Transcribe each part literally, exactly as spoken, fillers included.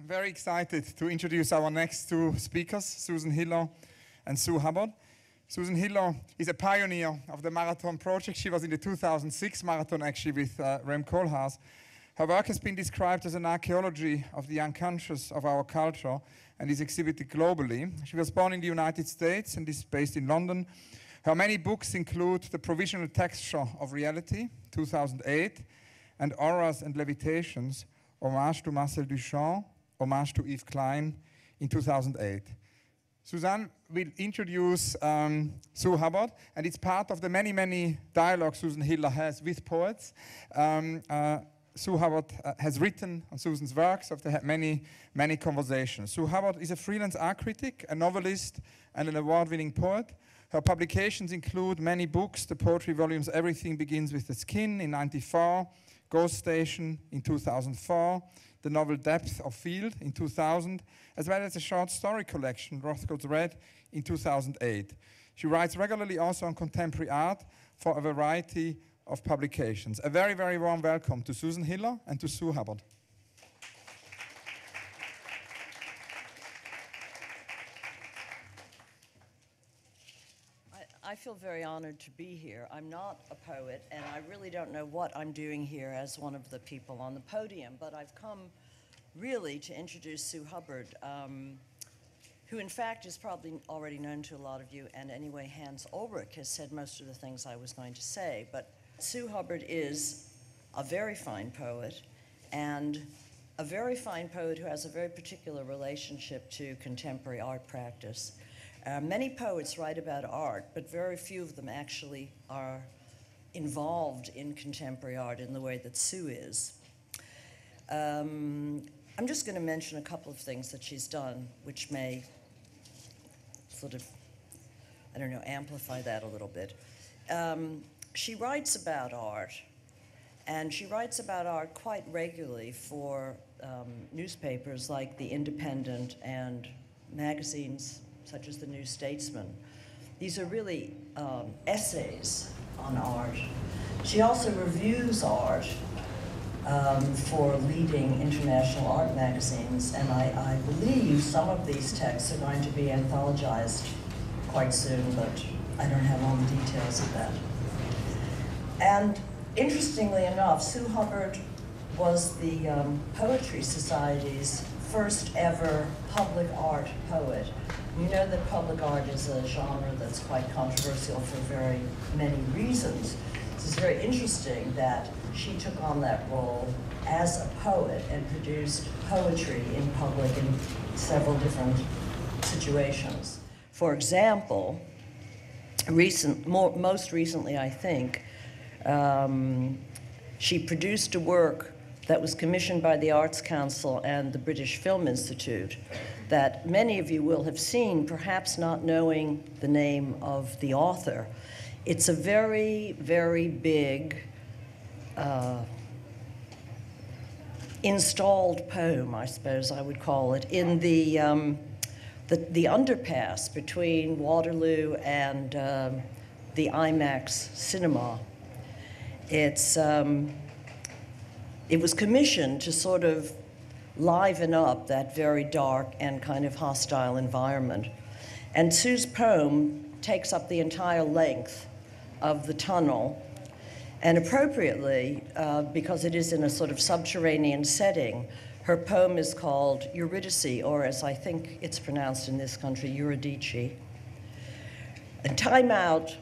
I'm very excited to introduce our next two speakers, Susan Hiller and Sue Hubbard. Susan Hiller is a pioneer of the Marathon Project. She was in the two thousand six marathon actually with uh, Rem Koolhaas. Her work has been described as an archaeology of the unconscious of our culture and is exhibited globally. She was born in the United States and is based in London. Her many books include The Provisional Texture of Reality, two thousand eight, and Auras and Levitations, Homage to Marcel Duchamp, Homage to Eve Klein in two thousand eight. Suzanne will introduce um, Sue Hubbard, and it's part of the many, many dialogues Susan Hiller has with poets. Um, uh, Sue Hubbard uh, has written on Susan's works after many, many conversations. Sue Hubbard is a freelance art critic, a novelist, and an award-winning poet. Her publications include many books, the poetry volumes Everything Begins with the Skin in ninety-four, Ghost Station in two thousand four, the novel Depth of Field in two thousand, as well as a short story collection, Rothko's Red, in two thousand eight. She writes regularly also on contemporary art for a variety of publications. A very, very warm welcome to Susan Hiller and to Sue Hubbard. I feel very honored to be here. I'm not a poet, and I really don't know what I'm doing here as one of the people on the podium, but I've come really to introduce Sue Hubbard, um, who in fact is probably already known to a lot of you, and anyway, Hans-Ulrich has said most of the things I was going to say, but Sue Hubbard is a very fine poet, and a very fine poet who has a very particular relationship to contemporary art practice. Uh, many poets write about art, but very few of them actually are involved in contemporary art in the way that Sue is. Um, I'm just going to mention a couple of things that she's done, which may sort of, I don't know, amplify that a little bit. Um, she writes about art, and she writes about art quite regularly for um, newspapers like The Independent and magazines such as The New Statesman. These are really um, essays on art. She also reviews art um, for leading international art magazines, and I, I believe some of these texts are going to be anthologized quite soon, but I don't have all the details of that. And interestingly enough, Sue Hubbard was the um, Poetry Society's first ever public art poet. You know that public art is a genre that's quite controversial for very many reasons. It's very interesting that she took on that role as a poet and produced poetry in public in several different situations. For example, recent, more, most recently, I think, um, she produced a work that was commissioned by the Arts Council and the British Film Institute that many of you will have seen, perhaps not knowing the name of the author. It's a very, very big uh, installed poem, I suppose I would call it, in the, um, the, the underpass between Waterloo and um, the IMAX cinema. It's, um, It was commissioned to sort of liven up that very dark and kind of hostile environment. And Sue's poem takes up the entire length of the tunnel, and appropriately, uh, because it is in a sort of subterranean setting, her poem is called Eurydice, or as I think it's pronounced in this country, Eurydice. And Time Out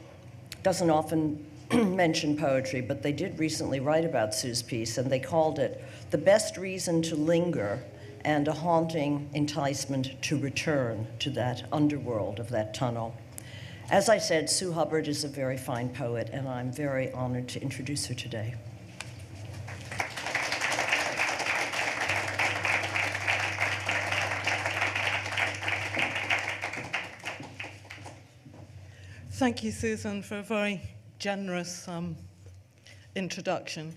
doesn't often mention poetry, but they did recently write about Sue's piece, and they called it The Best Reason to Linger and a Haunting Enticement to Return to that underworld of that tunnel. As I said, Sue Hubbard is a very fine poet, and I'm very honored to introduce her today. Thank you, Susan, for a very generous um, introduction.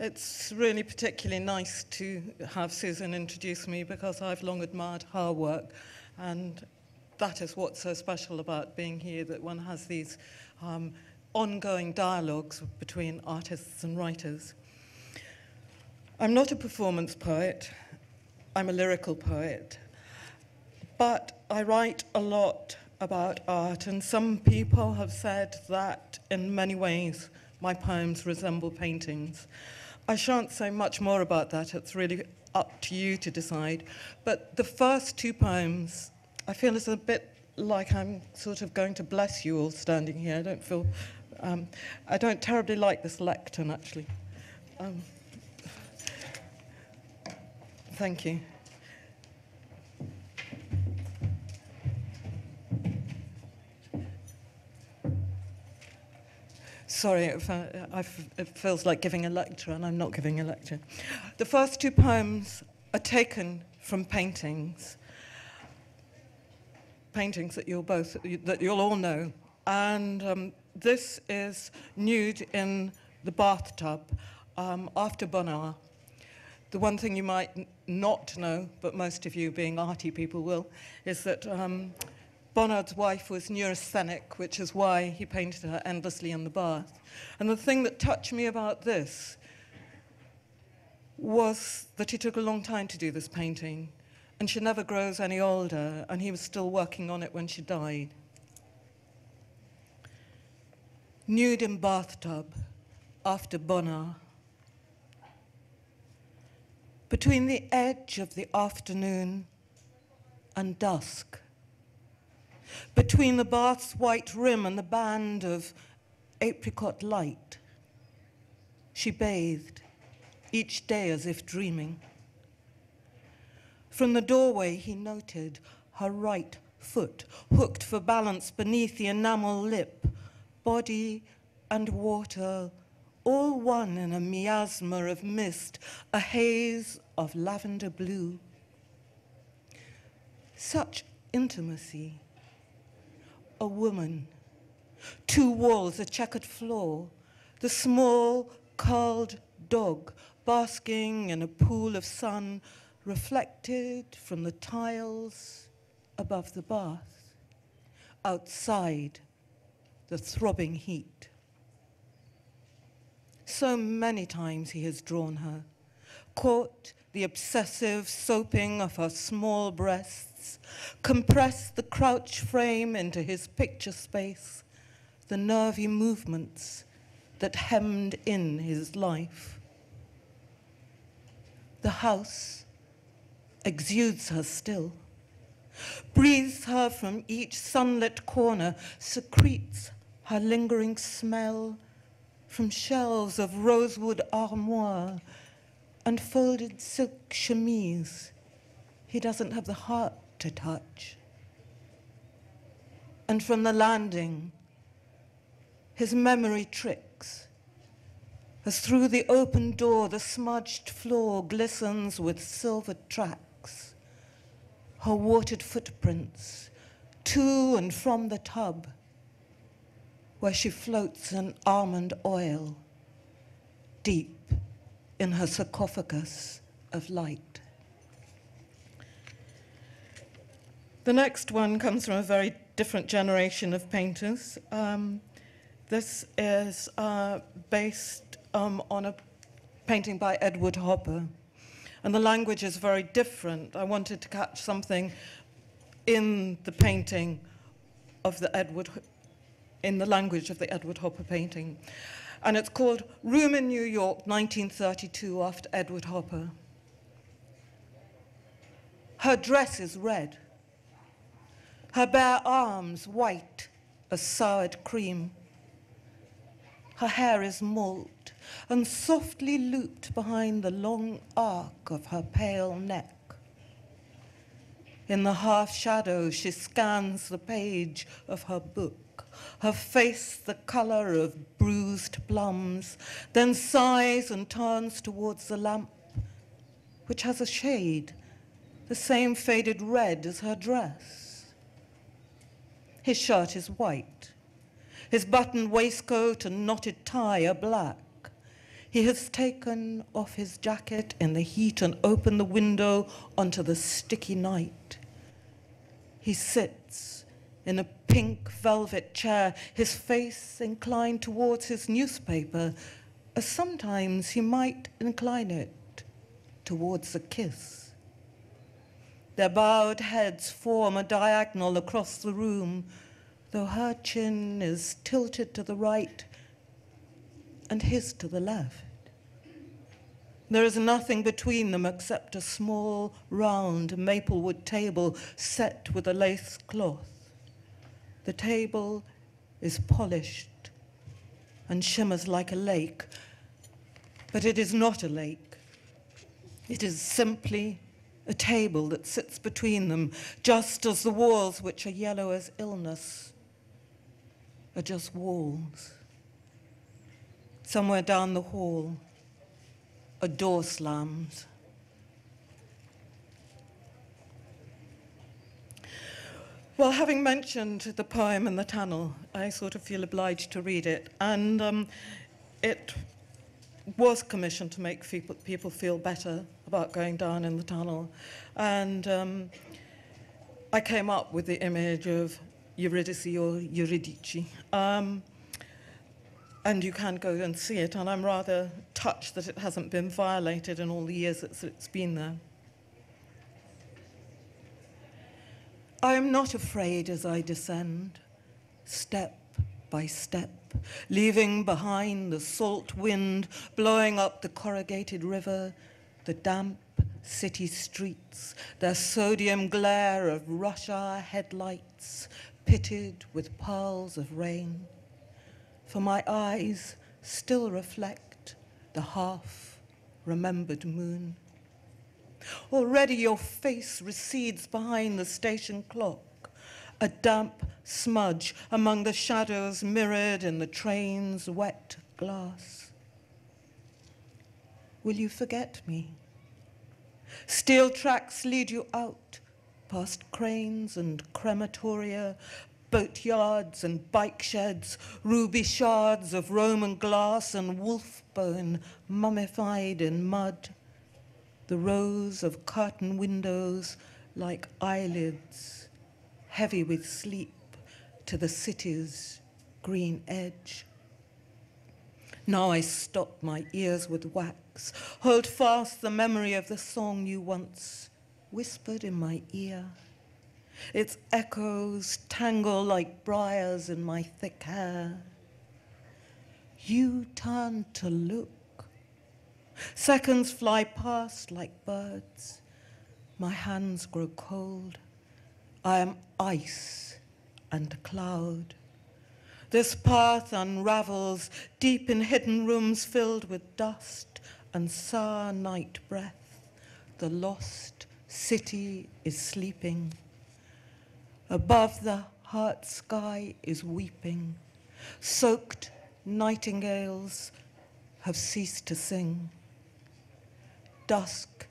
It's really particularly nice to have Susan introduce me, because I've long admired her work, and that is what's so special about being here, that one has these um, ongoing dialogues between artists and writers. I'm not a performance poet. I'm a lyrical poet, but I write a lot about art, and some people have said that in many ways my poems resemble paintings. I shan't say much more about that, it's really up to you to decide, but the first two poems, I feel it's a bit like I'm sort of going to bless you all standing here. I don't feel, um, I don't terribly like this lectern actually. Um, thank you. Sorry, it, I, it feels like giving a lecture, and I'm not giving a lecture. The first two poems are taken from paintings, paintings that you'll both, that you'll all know. And um, this is Nude in the Bathtub, um, after Bonnard. The one thing you might not know, but most of you being arty people will, is that um, Bonnard's wife was neurasthenic, which is why he painted her endlessly in the bath. And the thing that touched me about this was that he took a long time to do this painting, and she never grows any older, and he was still working on it when she died. Nude in Bathtub, after Bonnard. Between the edge of the afternoon and dusk, between the bath's white rim and the band of apricot light, she bathed, each day as if dreaming. From the doorway he noted her right foot, hooked for balance beneath the enamel lip, body and water, all one in a miasma of mist, a haze of lavender blue. Such intimacy. A woman, two walls, a checkered floor, the small, curled dog basking in a pool of sun reflected from the tiles above the bath. Outside, the throbbing heat. So many times he has drawn her, caught the obsessive soaping of her small breasts, compressed the crouch frame into his picture space, the nervy movements that hemmed in his life. The house exudes her still, breathes her from each sunlit corner, secretes her lingering smell from shelves of rosewood armoire and folded silk chemise. He doesn't have the heart to touch. And from the landing, his memory tricks, as through the open door the smudged floor glistens with silver tracks, her watered footprints to and from the tub, where she floats in almond oil, deep in her sarcophagus of light. The next one comes from a very different generation of painters. Um, this is uh, based um, on a painting by Edward Hopper. And the language is very different. I wanted to catch something in the painting of the Edward, in the language of the Edward Hopper painting. And it's called Room in New York, nineteen thirty-two, after Edward Hopper. Her dress is red. Her bare arms white as soured cream. Her hair is malt and softly looped behind the long arc of her pale neck. In the half shadow, she scans the page of her book, her face the color of bruised plums, then sighs and turns towards the lamp, which has a shade, the same faded red as her dress. His shirt is white. His buttoned waistcoat and knotted tie are black. He has taken off his jacket in the heat and opened the window onto the sticky night. He sits in a pink velvet chair, his face inclined towards his newspaper, as sometimes he might incline it towards a kiss. Their bowed heads form a diagonal across the room, though her chin is tilted to the right and his to the left. There is nothing between them except a small, round maple wood table set with a lace cloth. The table is polished and shimmers like a lake, but it is not a lake. It is simply a table that sits between them, just as the walls, which are yellow as illness, are just walls. Somewhere down the hall, a door slams. Well, having mentioned the poem in the tunnel, I sort of feel obliged to read it. And um, it was commissioned to make people feel better about going down in the tunnel. And um, I came up with the image of Eurydice or Eurydice. Um, and you can go and see it. And I'm rather touched that it hasn't been violated in all the years that it's been there. I am not afraid as I descend, step by step, leaving behind the salt wind blowing up the corrugated river, the damp city streets, their sodium glare of rush hour headlights pitted with pearls of rain. For my eyes still reflect the half-remembered moon. Already your face recedes behind the station clock, a damp smudge among the shadows mirrored in the train's wet glass. Will you forget me? Steel tracks lead you out, past cranes and crematoria, boat yards and bike sheds, ruby shards of Roman glass and wolf bone mummified in mud. The rows of curtain windows like eyelids, heavy with sleep, to the city's green edge. Now I stop my ears with wax, hold fast the memory of the song you once whispered in my ear. Its echoes tangle like briars in my thick hair. You turn to look. Seconds fly past like birds. My hands grow cold. I am ice and cloud. This path unravels deep in hidden rooms filled with dust and sour night breath. The lost city is sleeping. Above the heart sky is weeping. Soaked nightingales have ceased to sing. Dusk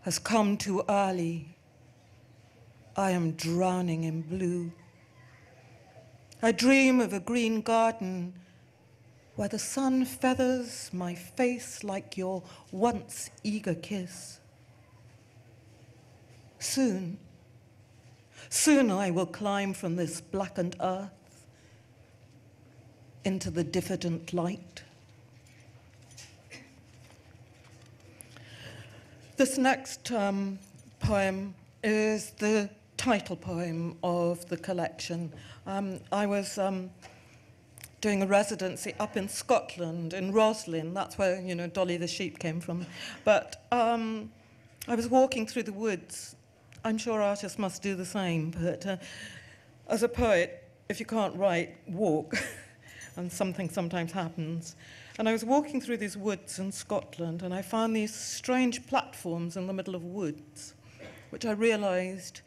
has come too early. I am drowning in blue. I dream of a green garden where the sun feathers my face like your once eager kiss. Soon, soon I will climb from this blackened earth into the diffident light. This next um, poem is the title poem of the collection. Um, I was um, doing a residency up in Scotland, in Roslyn. That's where, you know, Dolly the Sheep came from. But um, I was walking through the woods. I'm sure artists must do the same, but uh, as a poet, if you can't write, walk. And something sometimes happens. And I was walking through these woods in Scotland, and I found these strange platforms in the middle of woods, which I realized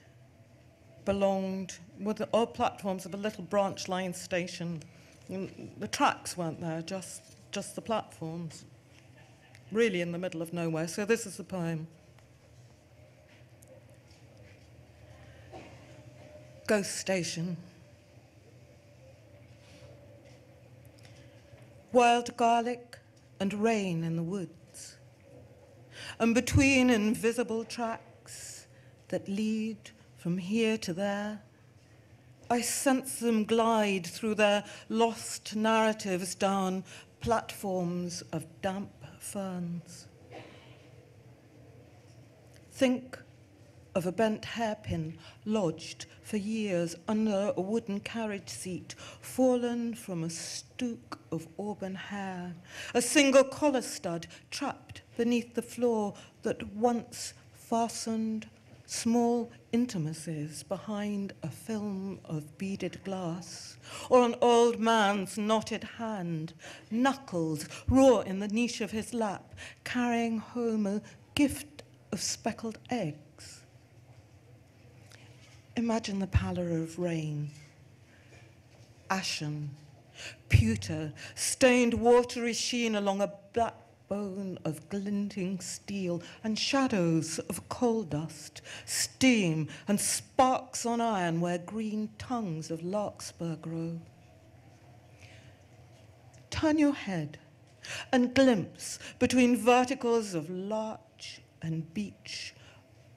belonged, were the old platforms of a little branch line station. And the tracks weren't there, just, just the platforms, really in the middle of nowhere. So this is the poem. Ghost Station. Wild garlic and rain in the woods, and between invisible tracks that lead from here to there, I sense them glide through their lost narratives down platforms of damp ferns. Think of a bent hairpin lodged for years under a wooden carriage seat, fallen from a stook of auburn hair, a single collar stud trapped beneath the floor that once fastened small intimacies behind a film of beaded glass, or an old man's knotted hand, knuckles raw in the niche of his lap, carrying home a gift of speckled eggs. Imagine the pallor of rain, ashen, pewter, stained watery sheen along a black bone of glinting steel, and shadows of coal dust, steam, and sparks on iron where green tongues of larkspur grow. Turn your head and glimpse between verticals of larch and beech,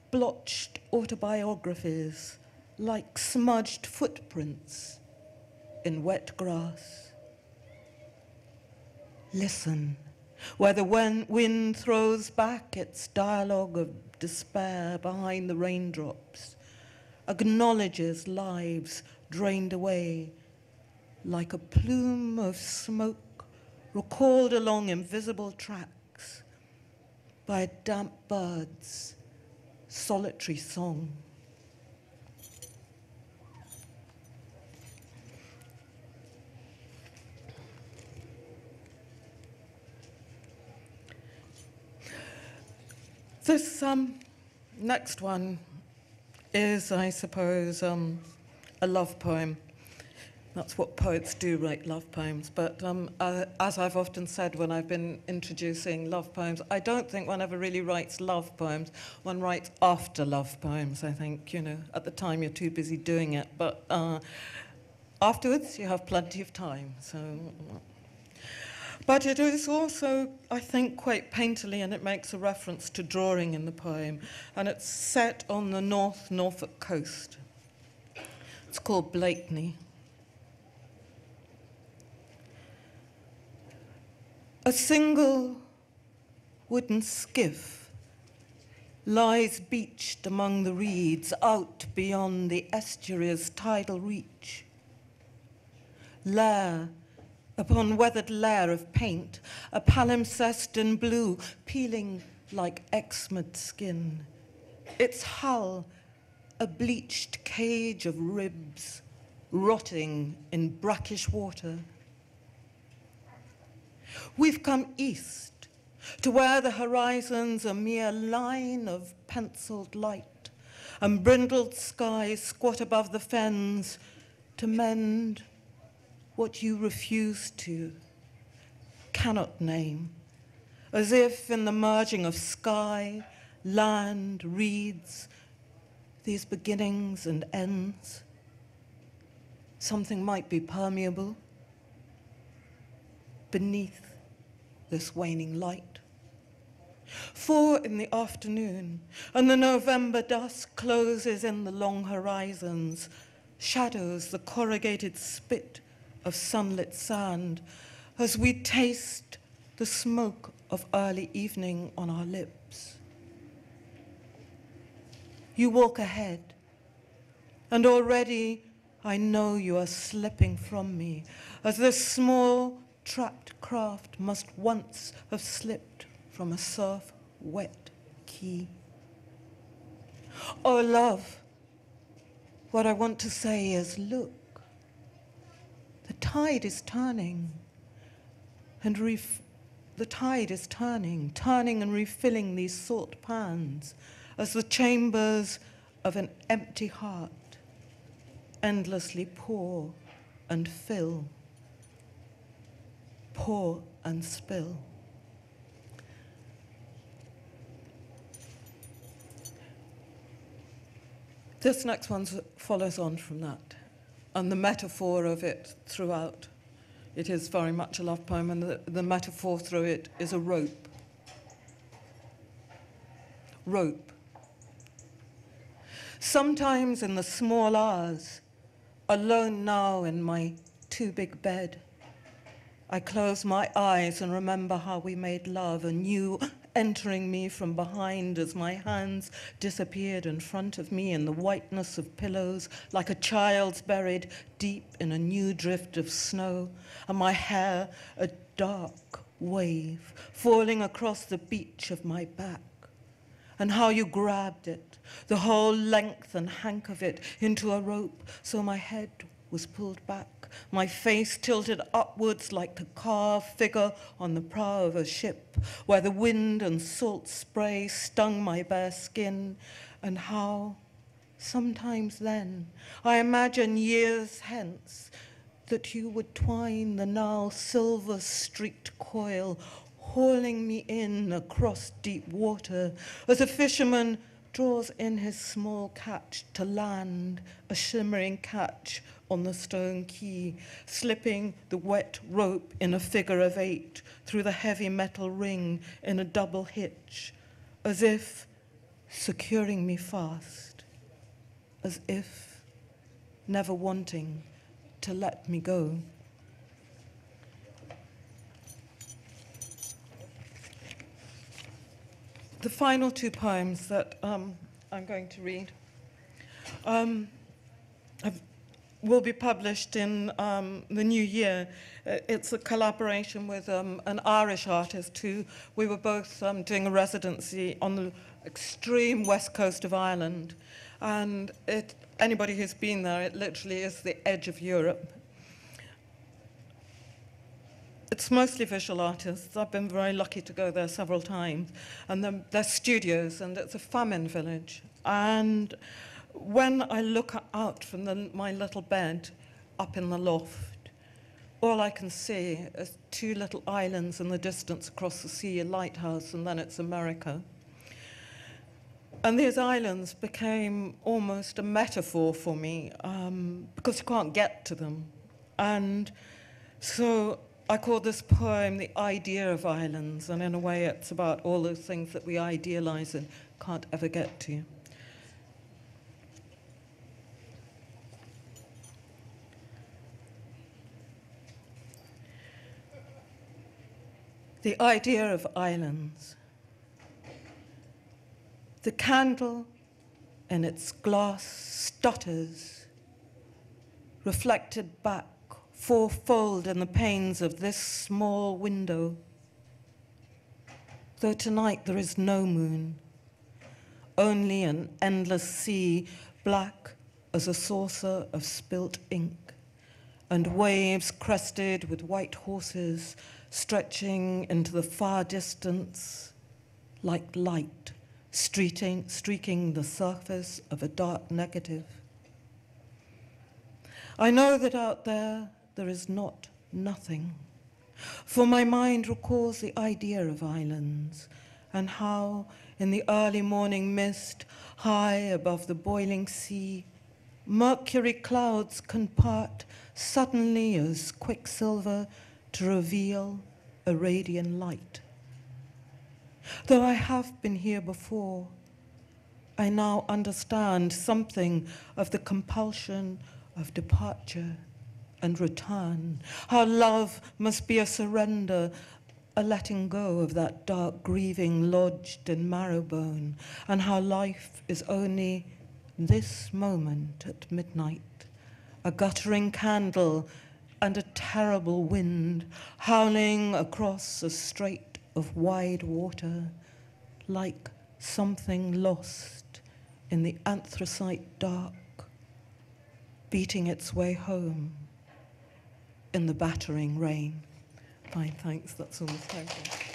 blotched autobiographies like smudged footprints in wet grass. Listen, where the wind throws back its dialogue of despair behind the raindrops, acknowledges lives drained away, like a plume of smoke recalled along invisible tracks by a damp bird's solitary song. This um, next one is, I suppose, um, a love poem. That's what poets do, write love poems. But um, uh, as I've often said when I've been introducing love poems, I don't think one ever really writes love poems. One writes after love poems, I think. You know, at the time you're too busy doing it. But uh, afterwards you have plenty of time. So. But it is also, I think, quite painterly, and it makes a reference to drawing in the poem. And it's set on the North Norfolk coast. It's called Blakeney. A single wooden skiff lies beached among the reeds out beyond the estuary's tidal reach. Lair upon weathered layer of paint, a palimpsest in blue, peeling like eczema'd skin. Its hull, a bleached cage of ribs, rotting in brackish water. We've come east, to where the horizon's a mere line of penciled light, and brindled skies squat above the fens to mend what you refuse to, cannot name, as if in the merging of sky, land, reeds, these beginnings and ends, something might be permeable beneath this waning light. Four in the afternoon, and the November dusk closes in the long horizons, shadows the corrugated spit of sunlit sand, as we taste the smoke of early evening on our lips. You walk ahead, and already I know you are slipping from me, as this small, trapped craft must once have slipped from a surf-wet quay. Oh, love, what I want to say is, look, the tide is turning, and ref the tide is turning, turning and refilling these salt pans as the chambers of an empty heart endlessly pour and fill, pour and spill. This next one follows on from that. And the metaphor of it throughout, it is very much a love poem, and the, the metaphor through it is a rope. Rope. Sometimes in the small hours, alone now in my too big bed, I close my eyes and remember how we made love anew entering me from behind as my hands disappeared in front of me in the whiteness of pillows, like a child's buried deep in a new drift of snow, and my hair a dark wave falling across the beach of my back. And how you grabbed it, the whole length and hank of it, into a rope, so my head was pulled back, my face tilted upwards like the carved figure on the prow of a ship, where the wind and salt spray stung my bare skin, and how, sometimes then, I imagine years hence, that you would twine the now silver-streaked coil, hauling me in across deep water, as a fisherman draws in his small catch to land, a shimmering catch on the stone quay, slipping the wet rope in a figure of eight through the heavy metal ring in a double hitch, as if securing me fast, as if never wanting to let me go. The final two poems that um, I'm going to read um, have, will be published in um, the new year. It's a collaboration with um, an Irish artist who we were both um, doing a residency on the extreme west coast of Ireland. And it, anybody who's been there, it literally is the edge of Europe. It's mostly visual artists. I've been very lucky to go there several times. And the, they're studios, and it's a famine village. And when I look out from the, my little bed up in the loft, all I can see is two little islands in the distance across the sea, a lighthouse, and then it's America. And these islands became almost a metaphor for me, um, because you can't get to them. And so I call this poem The Idea of Islands, and in a way it's about all those things that we idealize and can't ever get to. The idea of islands. The candle in its glass stutters, reflected back fourfold in the panes of this small window. Though tonight there is no moon, only an endless sea, black as a saucer of spilt ink, and waves crested with white horses stretching into the far distance like light, streaking, streaking the surface of a dark negative. I know that out there, there is not nothing, for my mind recalls the idea of islands, and how, in the early morning mist, high above the boiling sea, mercury clouds can part suddenly as quicksilver to reveal a radiant light. Though I have been here before, I now understand something of the compulsion of departure and return, how love must be a surrender, a letting go of that dark grieving lodged in marrow bone, and how life is only this moment at midnight, a guttering candle and a terrible wind howling across a strait of wide water, like something lost in the anthracite dark, beating its way home in the battering rain. Fine, thanks, that's all. Thank you.